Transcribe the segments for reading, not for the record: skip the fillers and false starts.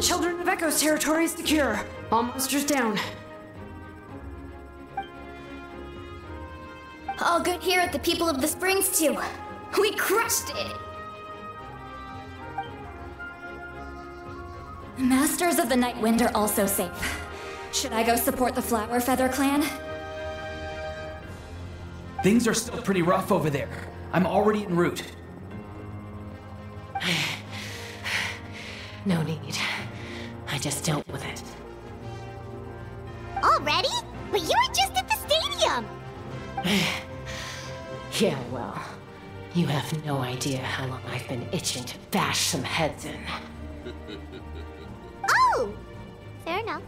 Children of Echo's territory is secure. All monsters down. All good here at the People of the Springs, too. We crushed it! The Masters of the Night Wind are also safe. Should I go support the Flower Feather clan? Things are still pretty rough over there. I'm already en route. No need. I just dealt with it. Already? But you were just at the stadium! Yeah, well, you have no idea how long I've been itching to bash some heads in. Oh! Fair enough.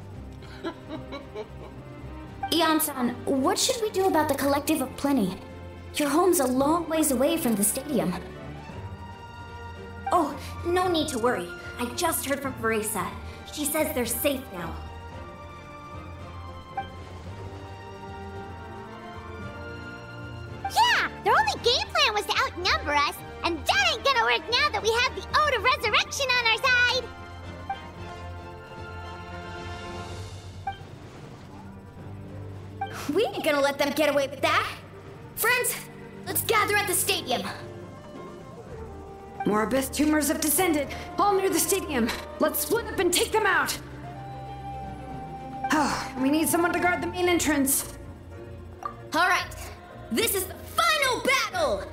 Ion-san, what should we do about the Collective of Plenty? Your home's a long ways away from the stadium. Oh, no need to worry. I just heard from Parisa. She says they're safe now. Yeah! Their only game plan was to outnumber us, and that ain't gonna work now that we have the Ode of Resurrection on our side! We ain't gonna let them get away with that! Friends, let's gather at the stadium! More Abyss tumors have descended, all near the stadium. Let's split up and take them out! Oh, we need someone to guard the main entrance. Alright, this is the final battle!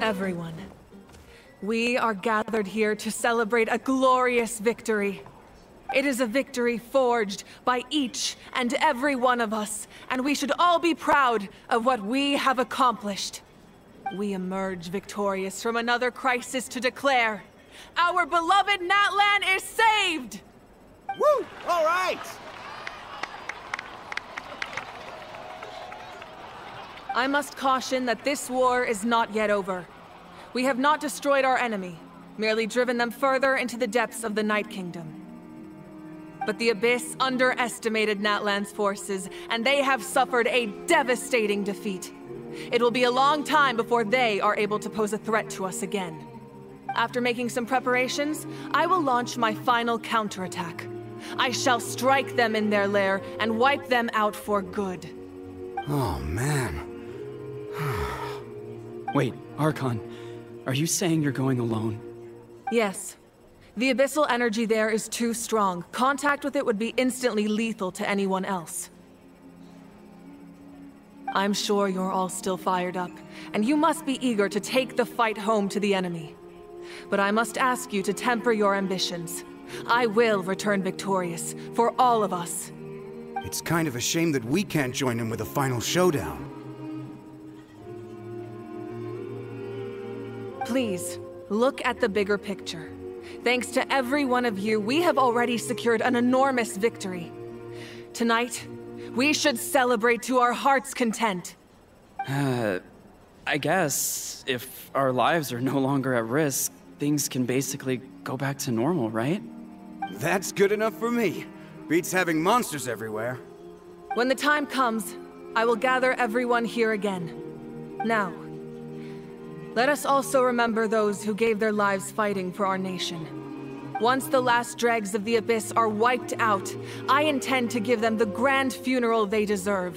everyone. We are gathered here to celebrate a glorious victory. It is a victory forged by each and every one of us, and we should all be proud of what we have accomplished. We emerge victorious from another crisis to declare, our beloved Natlan is saved! Woo! All right! I must caution that this war is not yet over. We have not destroyed our enemy, merely driven them further into the depths of the Night Kingdom. But the Abyss underestimated Natlan's forces, and they have suffered a devastating defeat. It will be a long time before they are able to pose a threat to us again. After making some preparations, I will launch my final counterattack. I shall strike them in their lair and wipe them out for good. Oh, man. Wait, Archon, are you saying you're going alone? Yes. The abyssal energy there is too strong. Contact with it would be instantly lethal to anyone else. I'm sure you're all still fired up, and you must be eager to take the fight home to the enemy. But I must ask you to temper your ambitions. I will return victorious, for all of us. It's kind of a shame that we can't join him with a final showdown. Please, look at the bigger picture. Thanks to every one of you, we have already secured an enormous victory. Tonight, we should celebrate to our heart's content. I guess, if our lives are no longer at risk, things can basically go back to normal, right? That's good enough for me. Beats having monsters everywhere. When the time comes, I will gather everyone here again. Now, let us also remember those who gave their lives fighting for our nation. Once the last dregs of the Abyss are wiped out, I intend to give them the grand funeral they deserve.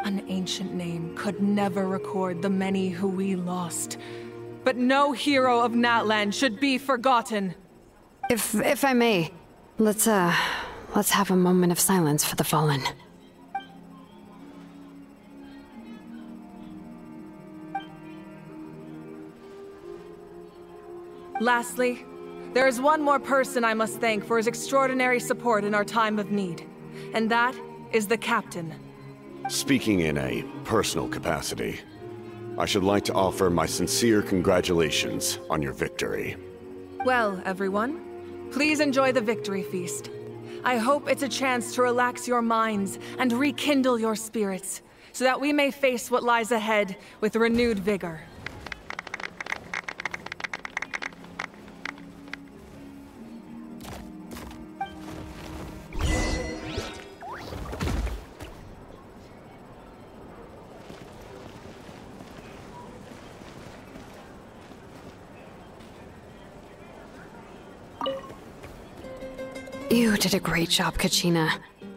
An ancient name could never record the many who we lost, but no hero of Natlan should be forgotten. If I may, let's have a moment of silence for the fallen. Lastly, there is one more person I must thank for his extraordinary support in our time of need, and that is the captain. Speaking in a personal capacity, I should like to offer my sincere congratulations on your victory. Well, everyone, please enjoy the victory feast. I hope it's a chance to relax your minds and rekindle your spirits, so that we may face what lies ahead with renewed vigor. You did a great job, Kachina.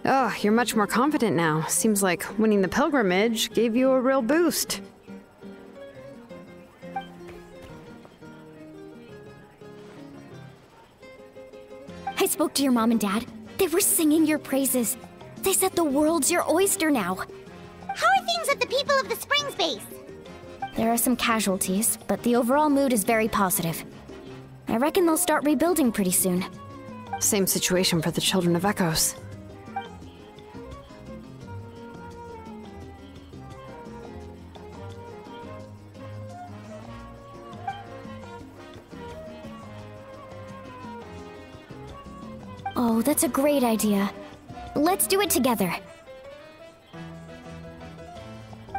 Oh, you're much more confident now. Seems like winning the pilgrimage gave you a real boost. I spoke to your mom and dad. They were singing your praises. They said the world's your oyster now. How are things at the People of the Springs base? There are some casualties, but the overall mood is very positive. I reckon they'll start rebuilding pretty soon. Same situation for the Children of Echoes. Oh, that's a great idea. Let's do it together.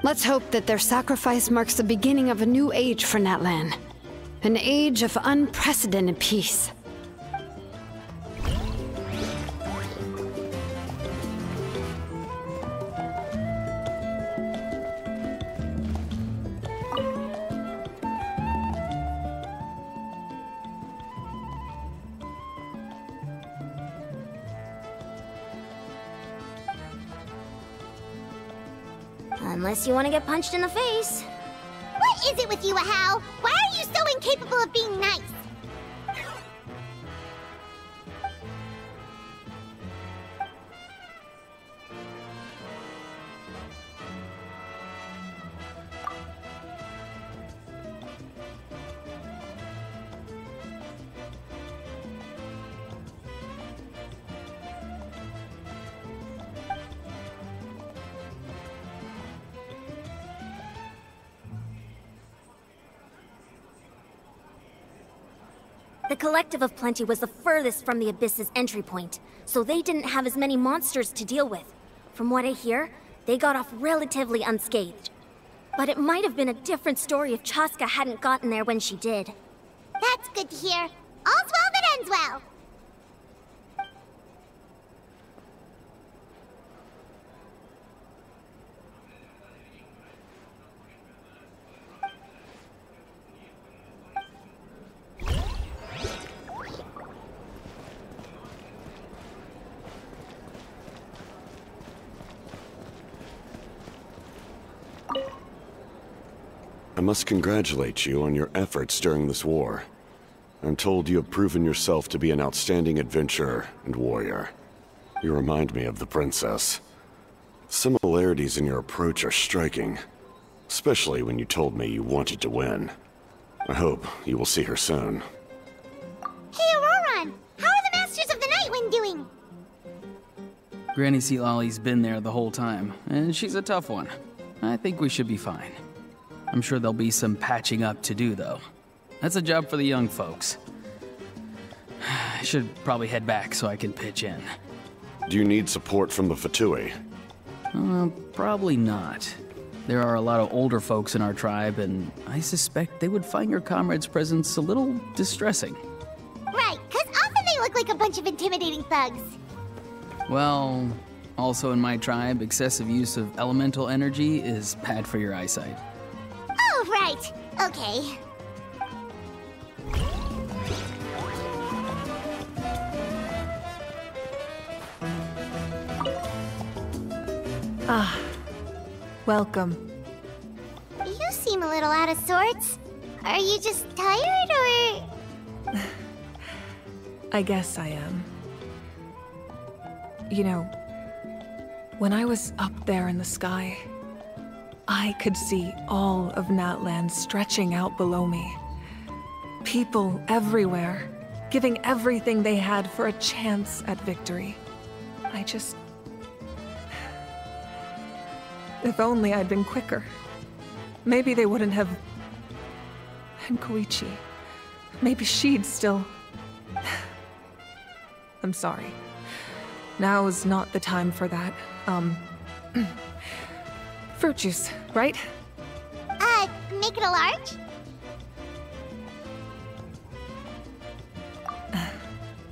Let's hope that their sacrifice marks the beginning of a new age for Natlan. An age of unprecedented peace. Unless you want to get punched in the face. What is it with you, Ahal? Why are you so incapable of being nice? The Collective of Plenty was the furthest from the Abyss's entry point, so they didn't have as many monsters to deal with. From what I hear, they got off relatively unscathed. But it might have been a different story if Chasca hadn't gotten there when she did. That's good to hear. All's well that ends well. I must congratulate you on your efforts during this war. I'm told you have proven yourself to be an outstanding adventurer and warrior. You remind me of the princess. Similarities in your approach are striking, especially when you told me you wanted to win. I hope you will see her soon. Hey Auroran, how are the Masters of the Night Wind doing? Granny Sealali's been there the whole time, and she's a tough one. I think we should be fine. I'm sure there'll be some patching up to do, though. That's a job for the young folks. I should probably head back so I can pitch in. Do you need support from the Fatui? Probably not. There are a lot of older folks in our tribe, and I suspect they would find your comrades' presence a little distressing. Right, because often they look like a bunch of intimidating thugs. Well, also in my tribe, excessive use of elemental energy is bad for your eyesight. Right, okay. Ah, welcome. You seem a little out of sorts. Are you just tired, or...? I guess I am. You know, when I was up there in the sky, I could see all of Natlan stretching out below me. People everywhere, giving everything they had for a chance at victory. I just... If only I'd been quicker. Maybe they wouldn't have... And Kuichi. Maybe she'd still... I'm sorry. Now's not the time for that. Fruit juice, right? Make it a large?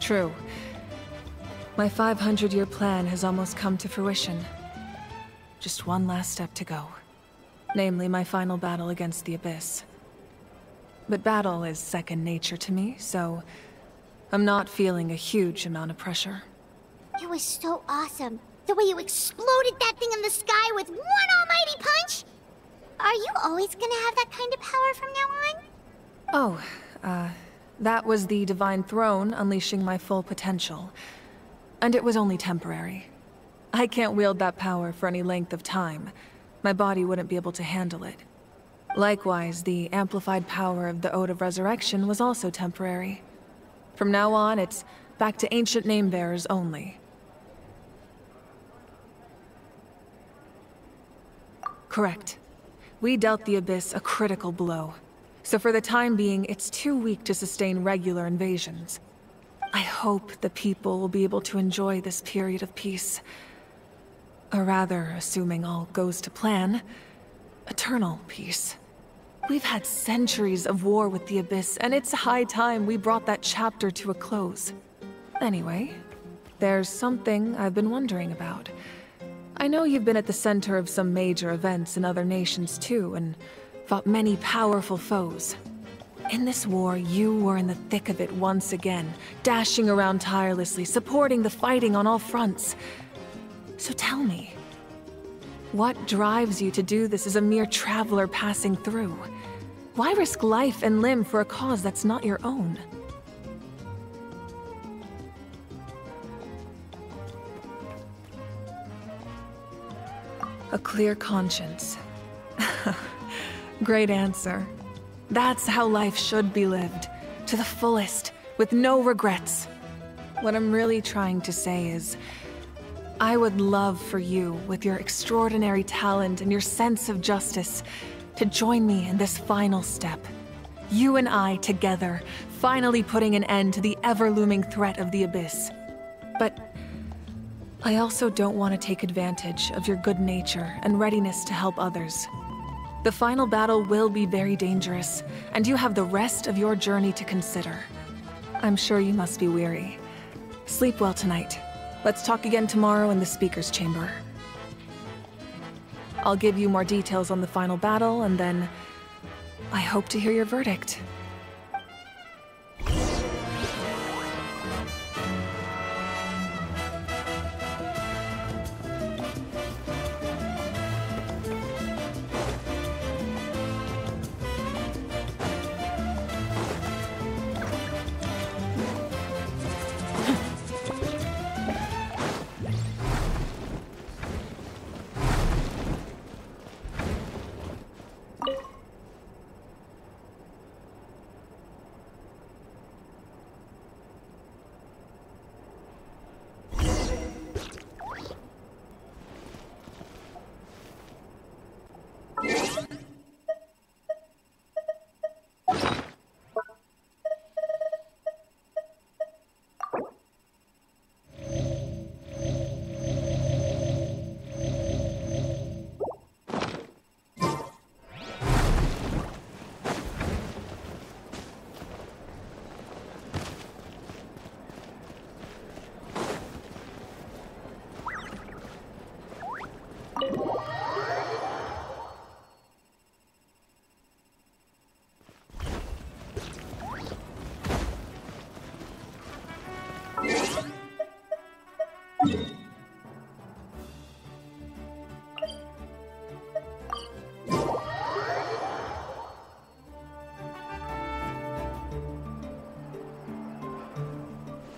True. My 500-year plan has almost come to fruition. Just one last step to go. Namely, my final battle against the Abyss. But battle is second nature to me, so I'm not feeling a huge amount of pressure. It was so awesome. The way you exploded that thing in the sky with one almighty punch! Are you always gonna have that kind of power from now on? That was the Divine Throne unleashing my full potential. And it was only temporary. I can't wield that power for any length of time. My body wouldn't be able to handle it. Likewise, the amplified power of the Ode of Resurrection was also temporary. From now on, it's back to ancient name-bearers only. Correct. We dealt the Abyss a critical blow. So for the time being, it's too weak to sustain regular invasions. I hope the people will be able to enjoy this period of peace. Or rather, assuming all goes to plan, eternal peace. We've had centuries of war with the Abyss, and it's high time we brought that chapter to a close. Anyway, there's something I've been wondering about. I know you've been at the center of some major events in other nations too, and fought many powerful foes. In this war, you were in the thick of it once again, dashing around tirelessly, supporting the fighting on all fronts. So tell me, what drives you to do this as a mere traveler passing through? Why risk life and limb for a cause that's not your own? A clear conscience. Great answer. That's how life should be lived. To the fullest, with no regrets. What I'm really trying to say is, I would love for you, with your extraordinary talent and your sense of justice, to join me in this final step. You and I together, finally putting an end to the ever-looming threat of the Abyss. But I also don't want to take advantage of your good nature and readiness to help others. The final battle will be very dangerous, and you have the rest of your journey to consider. I'm sure you must be weary. Sleep well tonight. Let's talk again tomorrow in the Speaker's Chamber. I'll give you more details on the final battle, and then I hope to hear your verdict.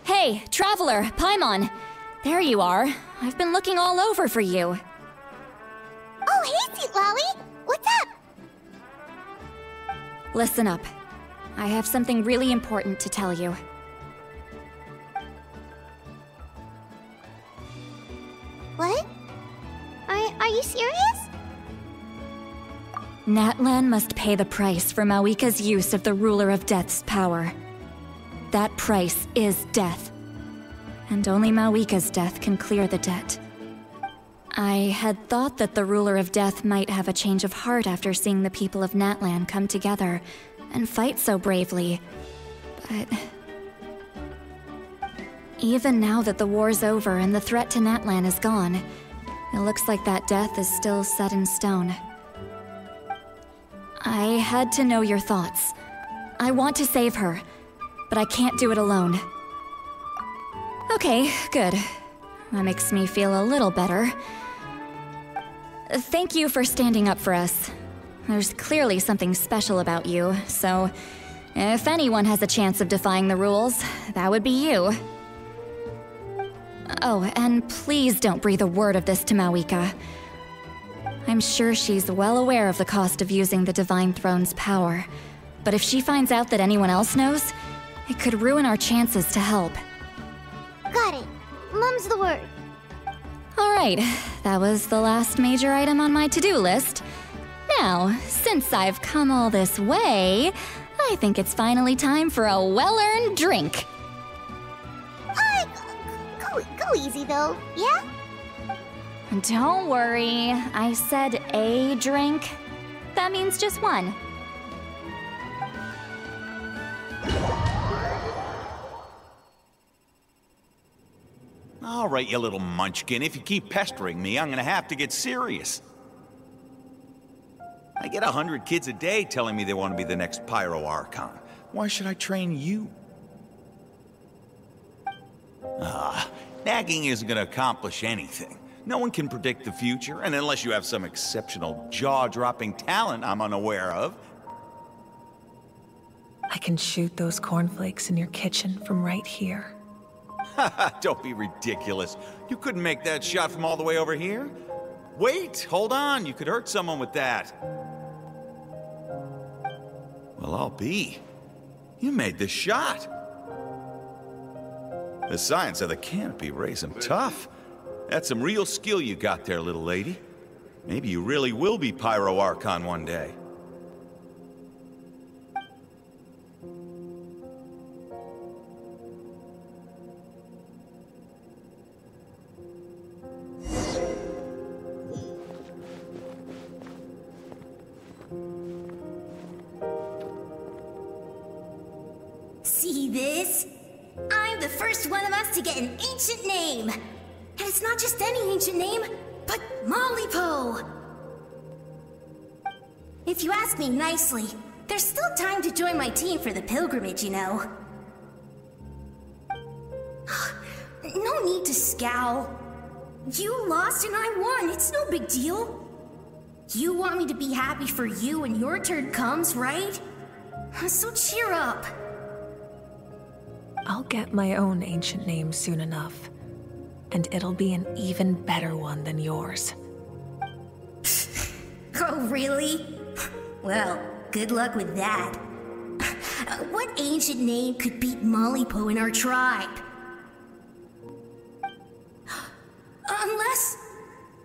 Hey, Traveler, Paimon. There you are. I've been looking all over for you. Oh, hey, Citlali. What's up? Listen up. I have something really important to tell you. What? Are you serious? Natlan must pay the price for Mavuika's use of the Ruler of Death's power. That price is death. And only Mavuika's death can clear the debt. I had thought that the Ruler of Death might have a change of heart after seeing the people of Natlan come together and fight so bravely, but even now that the war's over and the threat to Natlan is gone, it looks like that death is still set in stone. I had to know your thoughts. I want to save her, but I can't do it alone. Okay, good. That makes me feel a little better. Thank you for standing up for us. There's clearly something special about you, so if anyone has a chance of defying the rules, that would be you. Oh, and please don't breathe a word of this to Mavuika. I'm sure she's well aware of the cost of using the Divine Throne's power, but if she finds out that anyone else knows, it could ruin our chances to help. Got it. Mum's the word. All right, that was the last major item on my to-do list. Now, since I've come all this way, I think it's finally time for a well-earned drink. Go easy though, yeah? Don't worry, I said a drink. That means just one. All right, you little munchkin, if you keep pestering me, I'm gonna have to get serious. I get 100 kids a day telling me they want to be the next Pyro Archon. Why should I train you? Nagging isn't gonna accomplish anything. No one can predict the future, and unless you have some exceptional jaw-dropping talent I'm unaware of... I can shoot those cornflakes in your kitchen from right here. Don't be ridiculous. You couldn't make that shot from all the way over here. Wait, hold on. You could hurt someone with that. Well, I'll be. You made the shot. The science of the canopy raised him tough. That's some real skill you got there, little lady. Maybe you really will be Pyro Archon one day. the first one of us to get an ancient name. And it's not just any ancient name, but Mollypo. If you ask me nicely, there's still time to join my team for the pilgrimage, you know. No need to scowl. You lost and I won, it's no big deal. You want me to be happy for you when your turn comes, right? So cheer up. I'll get my own ancient name soon enough, and it'll be an even better one than yours. Oh, really? Well, good luck with that. What ancient name could beat Mollypo in our tribe? Unless...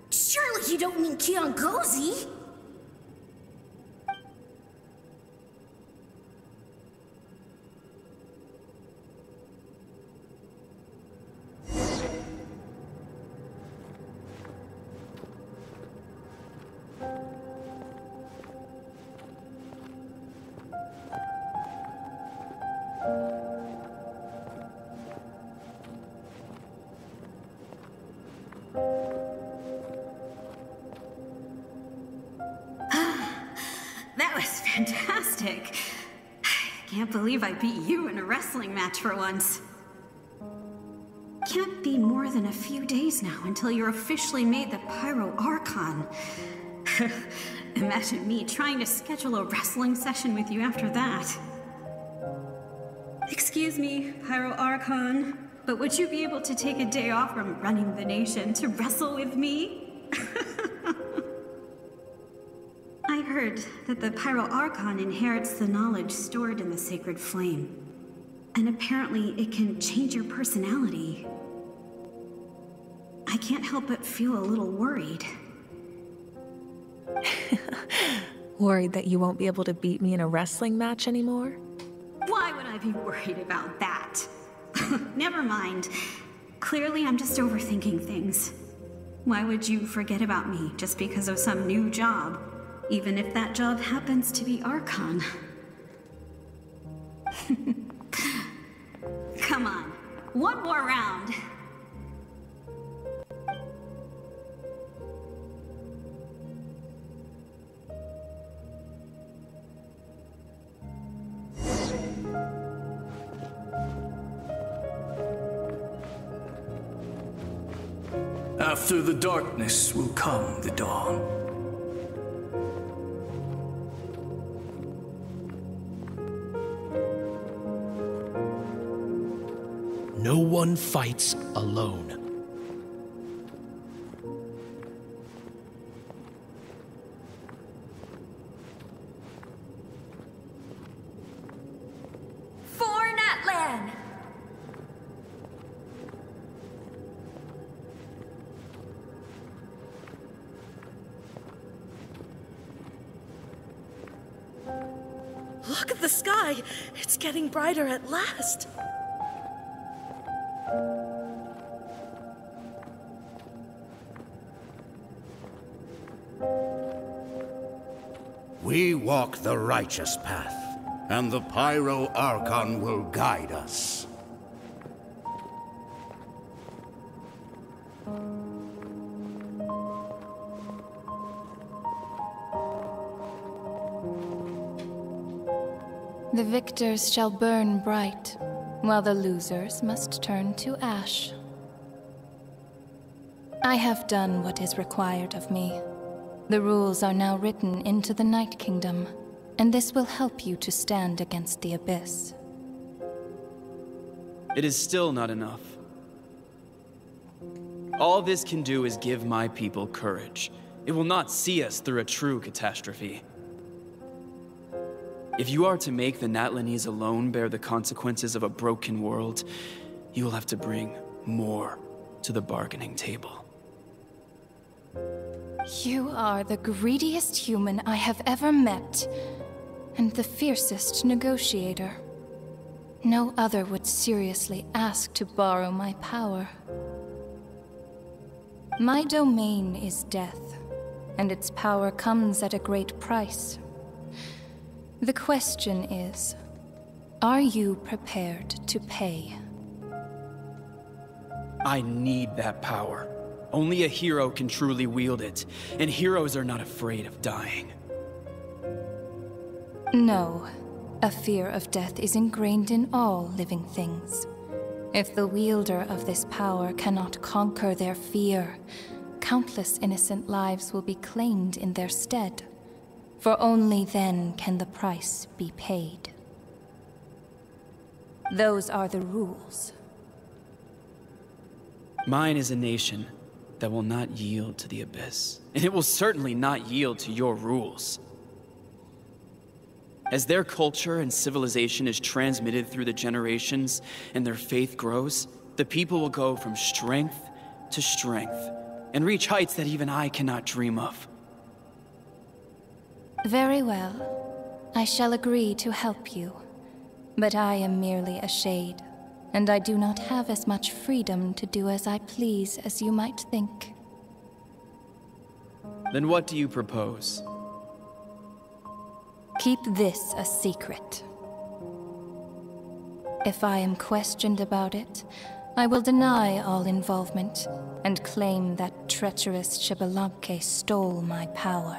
surely you don't mean Kiongozi? Fantastic. I can't believe I beat you in a wrestling match for once. Can't be more than a few days now until you're officially made the Pyro Archon. Imagine me trying to schedule a wrestling session with you after that. Excuse me, Pyro Archon, but would you be able to take a day off from running the nation to wrestle with me? I heard that the Pyro Archon inherits the knowledge stored in the Sacred Flame, and apparently it can change your personality. I can't help but feel a little worried. Worried that you won't be able to beat me in a wrestling match anymore? Why would I be worried about that? Never mind. Clearly I'm just overthinking things. Why would you forget about me just because of some new job? Even if that job happens to be Archon. Come on, one more round. After the darkness will come the dawn. No one fights alone. For Natlan! Look at the sky! It's getting brighter at last! We walk the righteous path, and the Pyro Archon will guide us. The victors shall burn bright, while the losers must turn to ash. I have done what is required of me. The rules are now written into the Night Kingdom, and this will help you to stand against the Abyss. It is still not enough. All this can do is give my people courage. It will not see us through a true catastrophe. If you are to make the Natlanese alone bear the consequences of a broken world, you will have to bring more to the bargaining table. You are the greediest human I have ever met, and the fiercest negotiator. No other would seriously ask to borrow my power. My domain is death, and its power comes at a great price. The question is, are you prepared to pay? I need that power. Only a hero can truly wield it, and heroes are not afraid of dying. No. A fear of death is ingrained in all living things. If the wielder of this power cannot conquer their fear, countless innocent lives will be claimed in their stead. For only then can the price be paid. Those are the rules. Mine is a nation that will not yield to the Abyss, and it will certainly not yield to your rules. As their culture and civilization is transmitted through the generations and their faith grows, the people will go from strength to strength and reach heights that even I cannot dream of. Very well. I shall agree to help you. But I am merely a shade, and I do not have as much freedom to do as I please as you might think. Then what do you propose? Keep this a secret. If I am questioned about it, I will deny all involvement and claim that treacherous Shibalanke stole my power.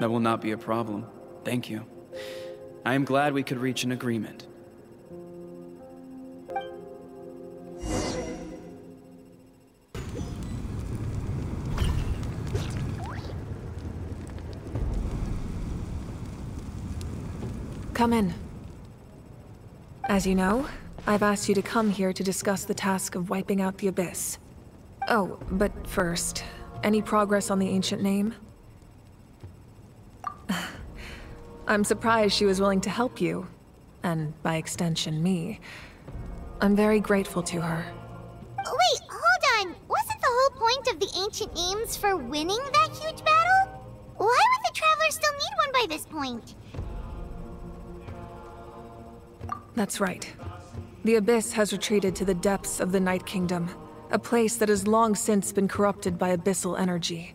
That will not be a problem. Thank you. I am glad we could reach an agreement. Come in. As you know, I've asked you to come here to discuss the task of wiping out the Abyss. Oh, but first, any progress on the ancient name? I'm surprised she was willing to help you, and by extension, me. I'm very grateful to her. Wait, hold on! Wasn't the whole point of the ancient names for winning that huge battle? Why would the Traveler still need one by this point? That's right. The Abyss has retreated to the depths of the Night Kingdom, a place that has long since been corrupted by abyssal energy.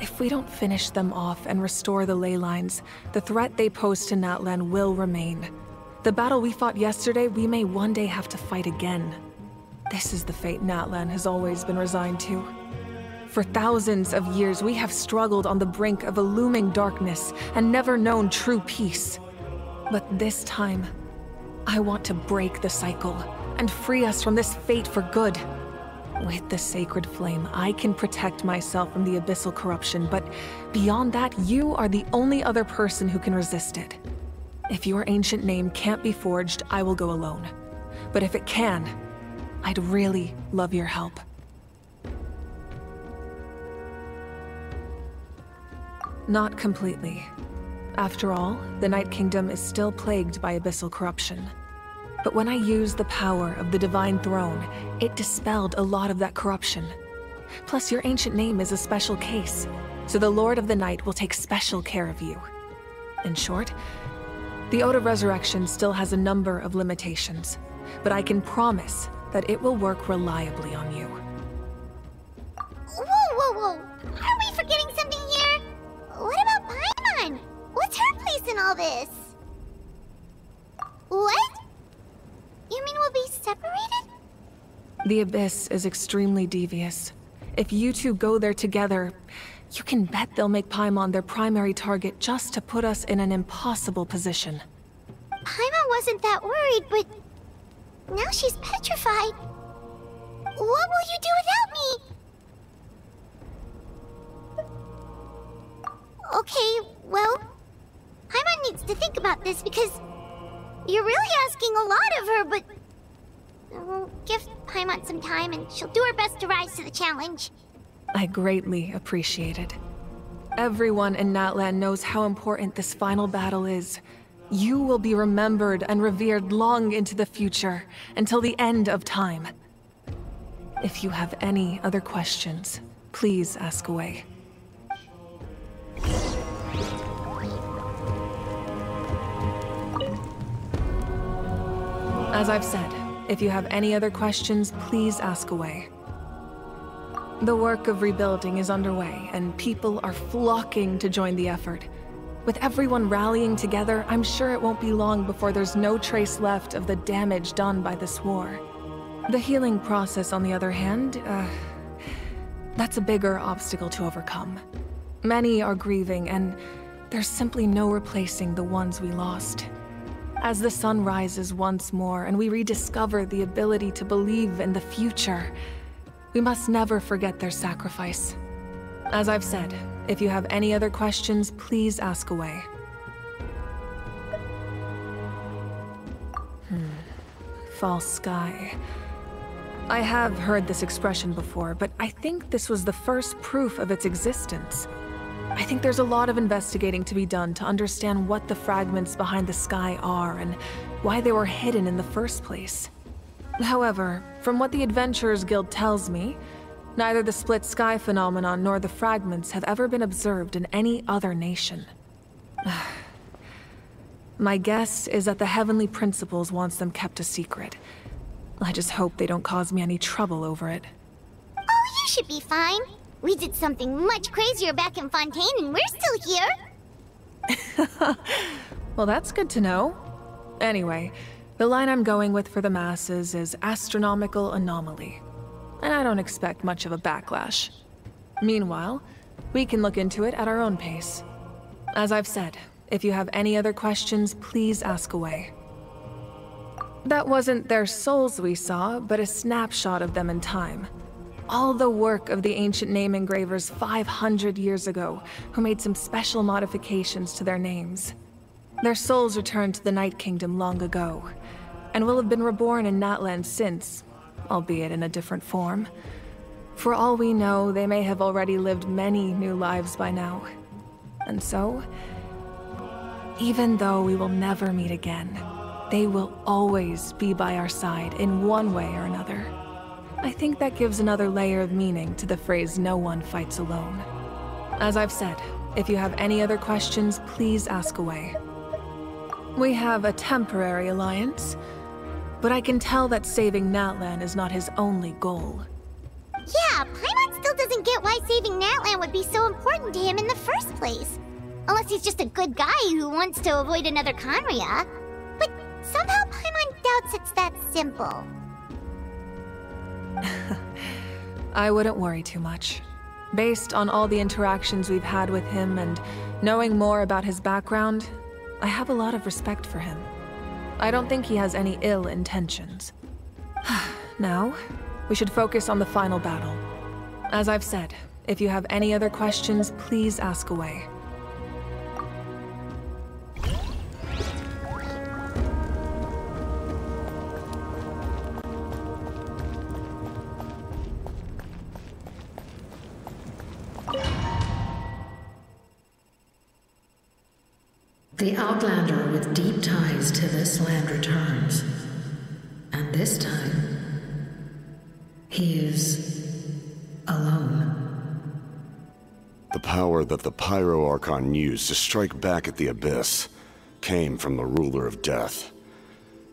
If we don't finish them off and restore the ley lines, the threat they pose to Natlan will remain. The battle we fought yesterday, we may one day have to fight again. This is the fate Natlan has always been resigned to. For thousands of years, we have struggled on the brink of a looming darkness and never known true peace. But this time, I want to break the cycle and free us from this fate for good. With the Sacred Flame, I can protect myself from the abyssal corruption, but beyond that, you are the only other person who can resist it. If your ancient name can't be forged, I will go alone. But if it can, I'd really love your help. Not completely. After all, the Night Kingdom is still plagued by abyssal corruption. But when I used the power of the Divine Throne, it dispelled a lot of that corruption. Plus, your ancient name is a special case, so the Lord of the Night will take special care of you. In short, the Ode of Resurrection still has a number of limitations, but I can promise that it will work reliably on you. Whoa! Are we forgetting something here? What about Paimon? What's her place in all this? What? You mean we'll be separated? The Abyss is extremely devious. If you two go there together, you can bet they'll make Paimon their primary target just to put us in an impossible position. Paimon wasn't that worried, but now she's petrified. What will you do without me? Okay, well, Paimon needs to think about this because you're really asking a lot of her, but we'll give Paimon some time and she'll do her best to rise to the challenge. I greatly appreciate it. Everyone in Natlan knows how important this final battle is. You will be remembered and revered long into the future, until the end of time. If you have any other questions, please ask away. As I've said, if you have any other questions, please ask away. The work of rebuilding is underway, and people are flocking to join the effort. With everyone rallying together, I'm sure it won't be long before there's no trace left of the damage done by this war. The healing process, on the other hand, that's a bigger obstacle to overcome. Many are grieving, and there's simply no replacing the ones we lost. As the sun rises once more and we rediscover the ability to believe in the future, we must never forget their sacrifice. As I've said, if you have any other questions, please ask away. False sky. I have heard this expression before, but I think this was the first proof of its existence. I think there's a lot of investigating to be done to understand what the fragments behind the sky are and why they were hidden in the first place. However, from what the Adventurers Guild tells me, neither the split sky phenomenon nor the fragments have ever been observed in any other nation. My guess is that the Heavenly Principles wants them kept a secret. I just hope they don't cause me any trouble over it. Oh, you should be fine. We did something much crazier back in Fontaine and we're still here. Well, that's good to know. Anyway, the line I'm going with for the masses is astronomical anomaly. And I don't expect much of a backlash. Meanwhile, we can look into it at our own pace. As I've said, if you have any other questions, please ask away. That wasn't their souls we saw, but a snapshot of them in time. All the work of the ancient name engravers 500 years ago, who made some special modifications to their names. Their souls returned to the Night Kingdom long ago, and will have been reborn in Natlan since, albeit in a different form. For all we know, they may have already lived many new lives by now. And so, even though we will never meet again, they will always be by our side in one way or another. I think that gives another layer of meaning to the phrase, "No one fights alone." As I've said, if you have any other questions, please ask away. We have a temporary alliance, but I can tell that saving Natlan is not his only goal. Yeah, Paimon still doesn't get why saving Natlan would be so important to him in the first place. Unless he's just a good guy who wants to avoid another Conria. But somehow Paimon doubts it's that simple. I wouldn't worry too much. Based on all the interactions we've had with him and knowing more about his background, I have a lot of respect for him. I don't think he has any ill intentions. Now, we should focus on the final battle. As I've said, if you have any other questions, please ask away. The Outlander with deep ties to this land returns, and this time, he is alone. The power that the Pyro Archon used to strike back at the Abyss came from the Ruler of Death.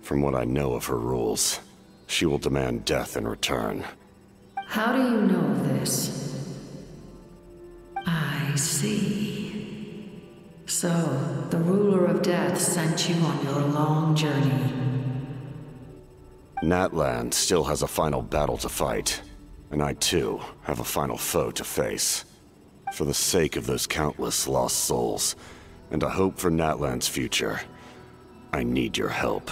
From what I know of her rules, she will demand death in return. How do you know this? I see. So, the Ruler of Death sent you on your long journey. Natlan still has a final battle to fight, and I too have a final foe to face. For the sake of those countless lost souls, and a hope for Natlan's future, I need your help.